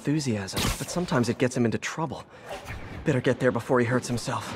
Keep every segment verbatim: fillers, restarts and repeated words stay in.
enthusiasm, but sometimes it gets him into trouble. Better get there before he hurts himself.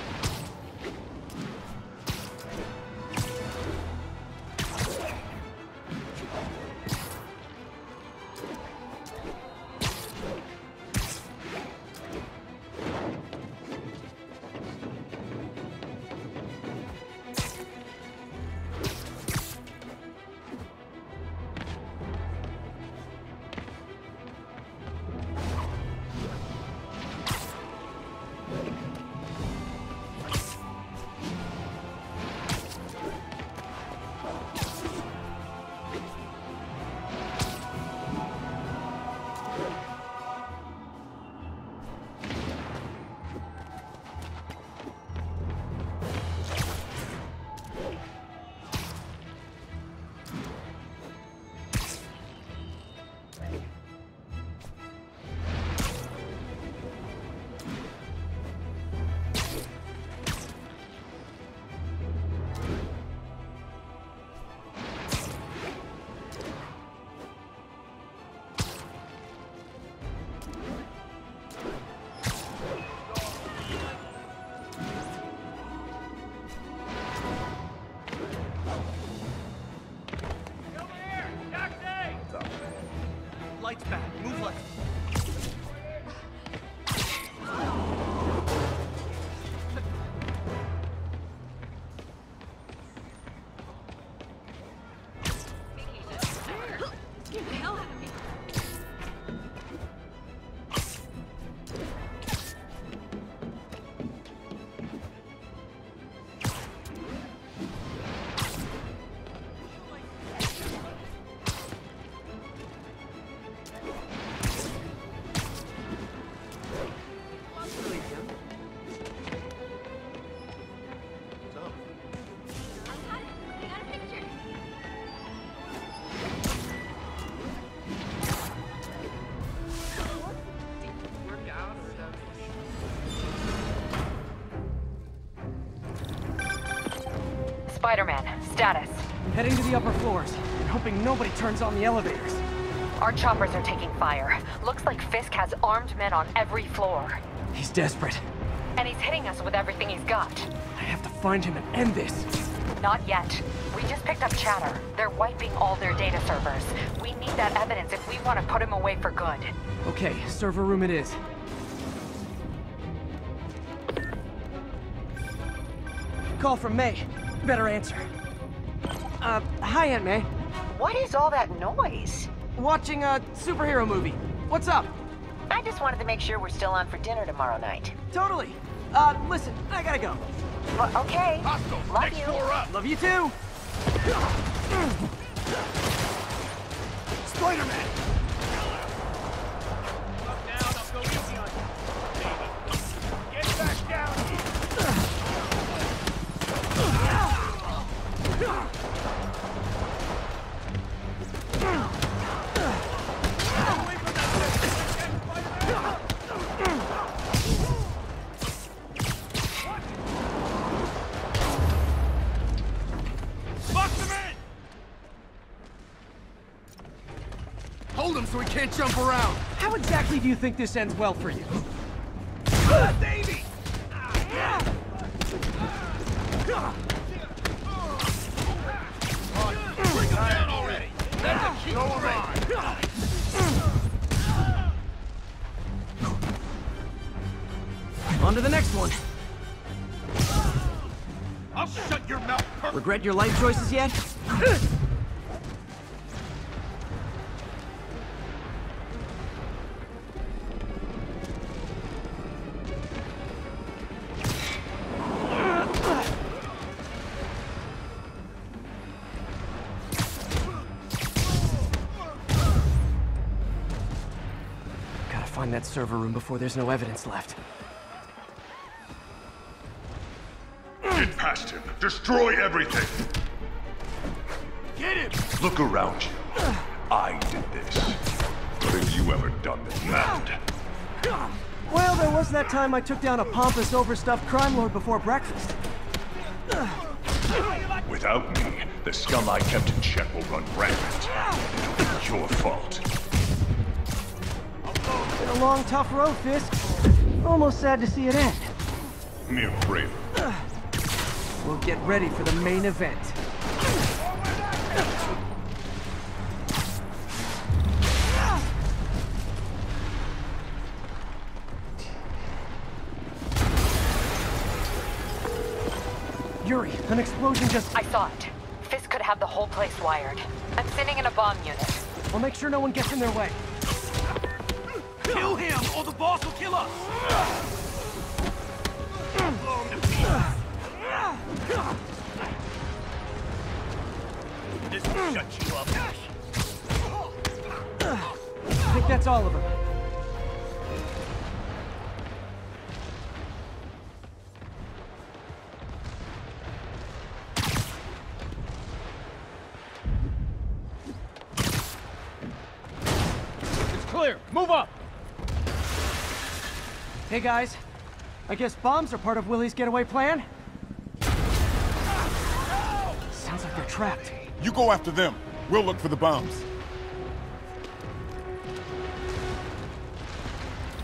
Spider-Man, status. Heading to the upper floors and hoping nobody turns on the elevators. Our choppers are taking fire. Looks like Fisk has armed men on every floor. He's desperate. And he's hitting us with everything he's got. I have to find him and end this. Not yet. We just picked up chatter. They're wiping all their data servers. We need that evidence if we want to put him away for good. Okay, server room it is. Call from May. Better answer. Uh, hi, Aunt May. What is all that noise? Watching a superhero movie. What's up? I just wanted to make sure we're still on for dinner tomorrow night. Totally. Uh, listen, I gotta go. Well, okay. Hostiles, love you. Up. Love you too. Spider-Man. Up now, I'll go easy on you. Get back down here. Hold him so he can't jump around! How exactly do you think this ends well for you? Ah, Davey! Bring him down already! That's a key line! On to the next one! I'll shut your mouth! Regret your life choices yet? That server room before there's no evidence left. Get past him. Destroy everything. Get him. Look around you. I did this. What have you ever done this, man? Well, there was that time I took down a pompous, overstuffed crime lord before breakfast. Without me, the scum I kept in check will run rampant. It'll be your fault. been a long, tough road, Fisk. Almost sad to see it end. Mere brave. We'll get ready for the main event. Yuri, an explosion just... I saw it. Fisk could have the whole place wired. I'm sitting in a bomb unit. We'll make sure no one gets in their way. Kill him, or the boss will kill us! This will shut you up. I think that's all of them. Move up! Hey guys, I guess bombs are part of Willie's getaway plan? Sounds like they're trapped. You go after them. We'll look for the bombs.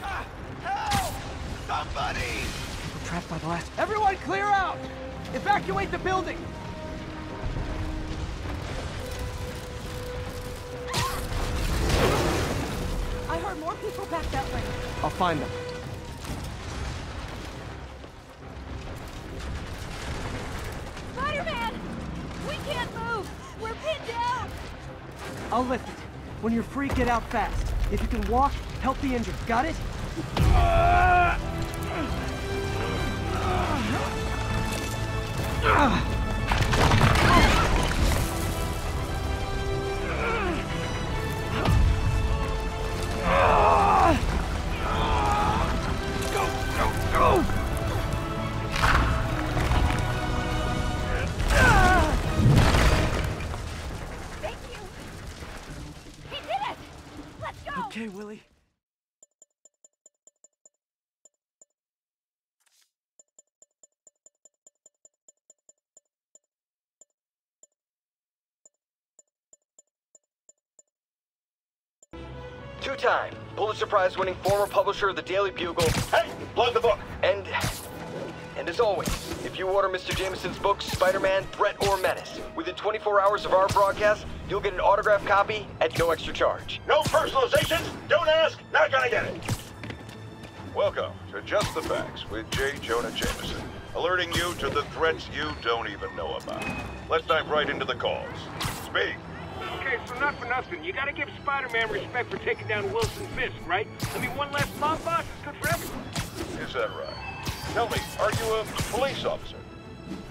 Ah, help! Somebody! We're trapped by the last... Everyone clear out! Evacuate the building! More people back that way. I'll find them. Spider-Man! We can't move! We're pinned down! I'll lift it. When you're free, get out fast. If you can walk, help the injured. Got it? Okay, Willie. Two-time Pulitzer Prize-winning former publisher of the Daily Bugle. Hey, plug the book. And, and as always, if you order Mister Jameson's book, Spider-Man: Threat or Menace, within twenty-four hours of our broadcast, you'll get an autographed copy at no extra charge. No personalizations, don't ask, not gonna get it. Welcome to Just the Facts with J. Jonah Jameson, alerting you to the threats you don't even know about. Let's dive right into the calls. Speak. Okay, so not for nothing, you gotta give Spider-Man respect for taking down Wilson Fisk, right? I mean, one less mob boss is good for everyone. Is that right? Tell me, are you a police officer?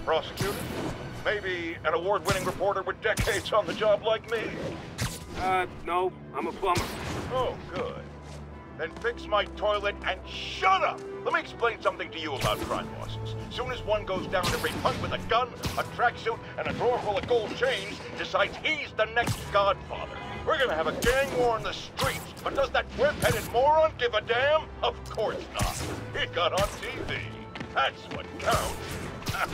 Prosecutor? Maybe an award-winning reporter with decades on the job like me? Uh, no, I'm a plumber. Oh, good. Then fix my toilet and shut up! Let me explain something to you about crime bosses. Soon as one goes down, every punk with a gun, a tracksuit, and a drawer full of gold chains decides he's the next godfather. We're gonna have a gang war in the streets, but does that whip-headed moron give a damn? Of course not. It got on T V. That's what counts.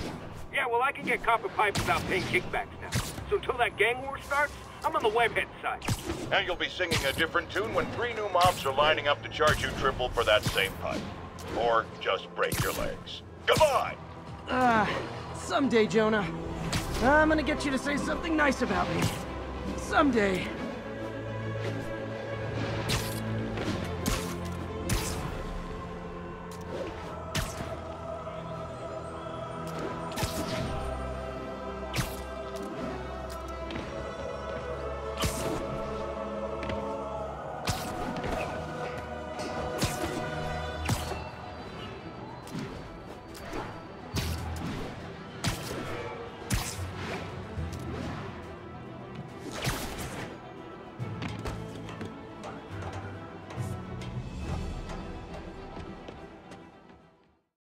Yeah, well, I can get copper pipe without paying kickbacks now. So until that gang war starts, I'm on the webhead side. And you'll be singing a different tune when three new mobs are lining up to charge you triple for that same pipe. Or just break your legs. Goodbye! Ah, uh, someday, Jonah. I'm gonna get you to say something nice about me. Someday.